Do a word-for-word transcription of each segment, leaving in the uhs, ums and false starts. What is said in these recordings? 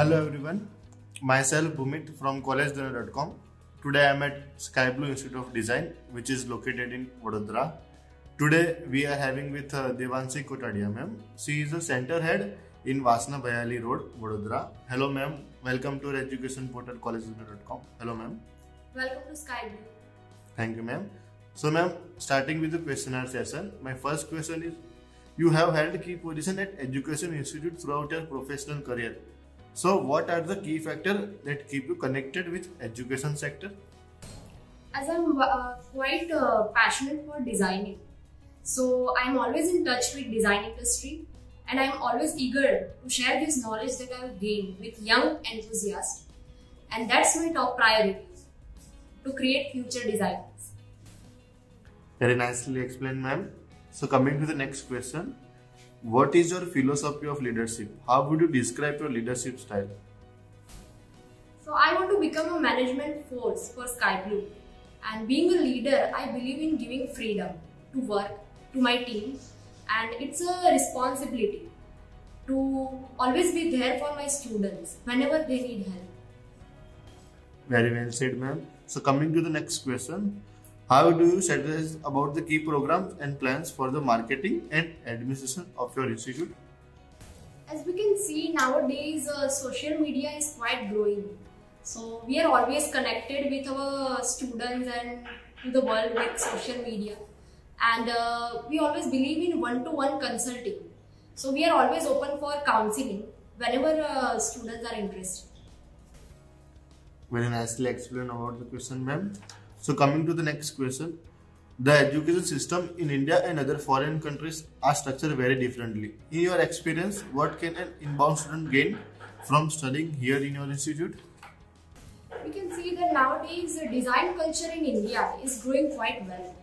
Hello everyone, myself Bumit from Collegedunia dot com. Today I am at Skyblue Institute of Design, which is located in Vadodara. Today we are having with uh, Devanshi Kotadiya ma'am. She is the center head in Vasna-Bhayali Road, Vadodara. Hello ma'am, welcome to our education portal Collegedunia dot com. Hello ma'am. Welcome to Skyblue. Thank you ma'am. So ma'am, starting with the questionnaire session, my first question is, you have held key position at education institute throughout your professional career. So what are the key factors that keep you connected with education sector? As I'm uh, quite uh, passionate for designing, so I'm always in touch with design industry and I'm always eager to share this knowledge that I've gained with young enthusiasts, and that's my top priority, to create future designers. Very nicely explained ma'am. So coming to the next question. What is your philosophy of leadership? How would you describe your leadership style? So I want to become a management force for Skyblue, and being a leader, I believe in giving freedom to work to my team, and it's a responsibility to always be there for my students whenever they need help. Very well said ma'am. So coming to the next question. How do you suggest about the key programs and plans for the marketing and administration of your institute? As we can see nowadays, uh, social media is quite growing. So we are always connected with our students and to the world with social media. And uh, we always believe in one-to-one consulting. So we are always open for counseling whenever uh, students are interested. Very nicely explained about the question ma'am. So coming to the next question, the education system in India and other foreign countries are structured very differently. In your experience, what can an inbound student gain from studying here in your institute? We can see that nowadays the design culture in India is growing quite well.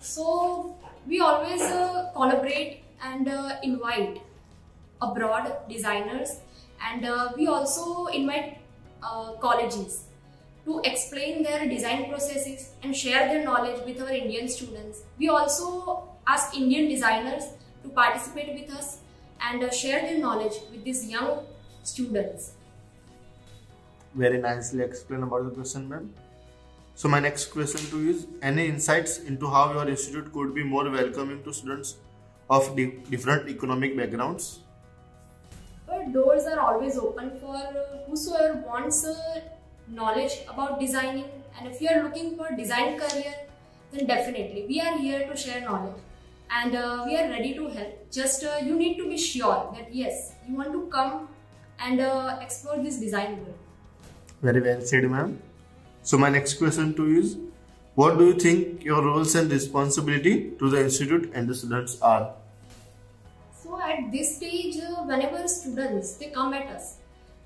So we always uh, collaborate and uh, invite abroad designers, and uh, we also invite uh, colleges to explain their design processes and share their knowledge with our Indian students. We also ask Indian designers to participate with us and share their knowledge with these young students. Very nicely explained about the question ma'am. So my next question to you is, any insights into how your institute could be more welcoming to students of different economic backgrounds? Our doors are always open for whosoever wants a knowledge about designing, and if you are looking for design career, then definitely we are here to share knowledge, and uh, we are ready to help. Just uh, you need to be sure that yes, you want to come and uh, explore this design world. Very well said ma'am. So my next question to you is, what do you think your roles and responsibility to the institute and the students are? So at this stage, uh, whenever students they come at us,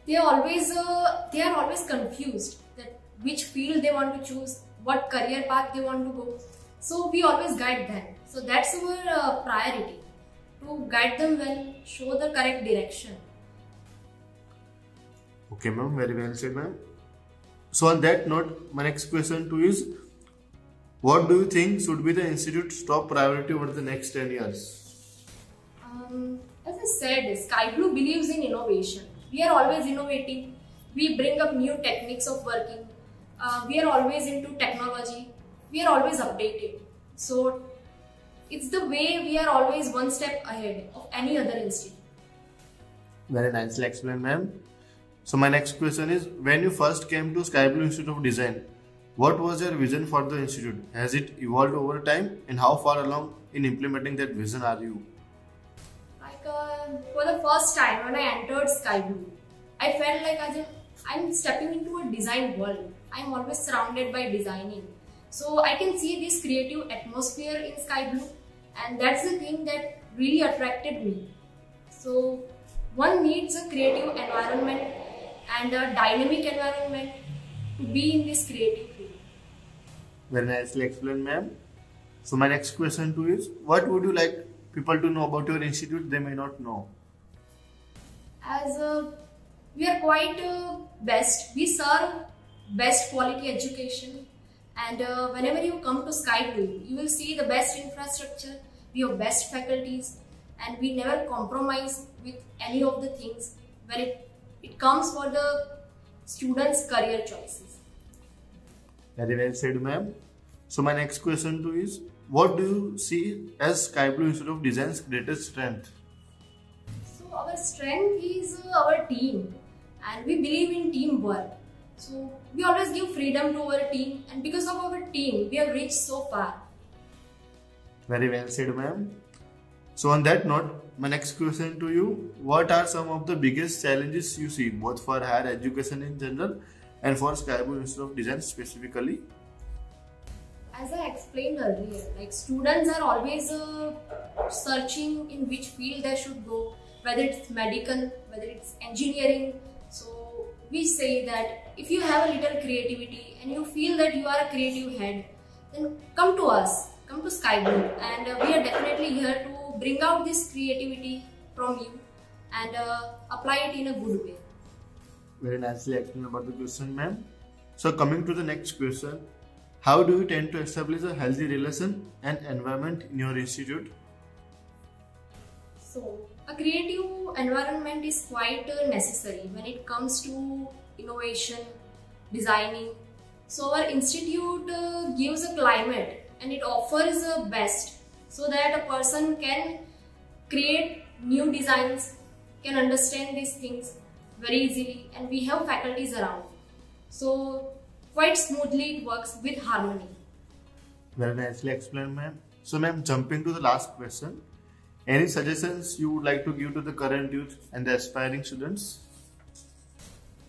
They are always uh, they are always confused that which field they want to choose, what career path they want to go. So we always guide them. So that's our uh, priority, to guide them well, show the correct direction. Okay ma'am, very well said ma'am. So on that note, my next question to you is, what do you think should be the institute's top priority over the next ten years? Um, as I said, Skyblue believes in innovation. We are always innovating, we bring up new techniques of working, uh, we are always into technology, we are always updated. So it's the way we are always one step ahead of any other institute. Very nicely explained ma'am. So my next question is, when you first came to Skyblue Institute of Design, what was your vision for the institute? Has it evolved over time, and how far along in implementing that vision are you? Uh, for the first time when I entered Skyblue, I felt like as if I'm stepping into a design world. I'm always surrounded by designing. So I can see this creative atmosphere in Skyblue, and that's the thing that really attracted me. So one needs a creative environment and a dynamic environment to be in this creative field. Very nicely explained ma'am. So my next question to you is, what would you like people to know about your institute they may not know? As uh, we are quite uh, best, we serve best quality education, and uh, whenever you come to Skyblue, you will see the best infrastructure, we have best faculties, and we never compromise with any of the things when it It comes for the students' career choices. Very well said, ma'am. So my next question to you is, what do you see as Skyblue Institute of Design's greatest strength? So our strength is our team, and we believe in teamwork. So we always give freedom to our team, and because of our team, we have reached so far. Very well said, ma'am. So on that note, my next question to you, what are some of the biggest challenges you see both for higher education in general and for Skyblue Institute of Design specifically? As I explained earlier, like students are always uh, searching in which field they should go, whether it's medical, whether it's engineering. So we say that if you have a little creativity and you feel that you are a creative head, then come to us, come to Skyblue, and uh, we are definitely here to bring out this creativity from you and uh, apply it in a good way. Very nicely explained about the question, ma'am. So coming to the next question, how do you tend to establish a healthy relation and environment in your institute? So a creative environment is quite uh, necessary when it comes to innovation, designing. So our institute uh, gives a climate and it offers the best, so that a person can create new designs, can understand these things very easily, and we have faculties around. So quite smoothly it works with harmony. Very nicely explained, ma'am. So ma'am, jumping to the last question, any suggestions you would like to give to the current youth and the aspiring students?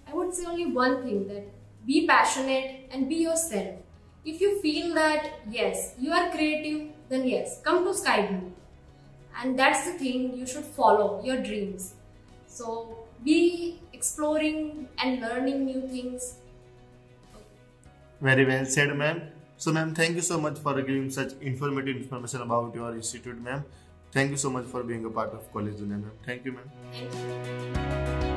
I would say only one thing, that be passionate and be yourself. If you feel that yes, you are creative, then yes, come to Skyblue. And that's the thing, you should follow your dreams. So be exploring and learning new things. Okay. Very well said, ma'am. So ma'am, thank you so much for giving such informative information about your institute, ma'am. Thank you so much for being a part of Collegedunia, ma'am. Thank you, ma'am. Thank you.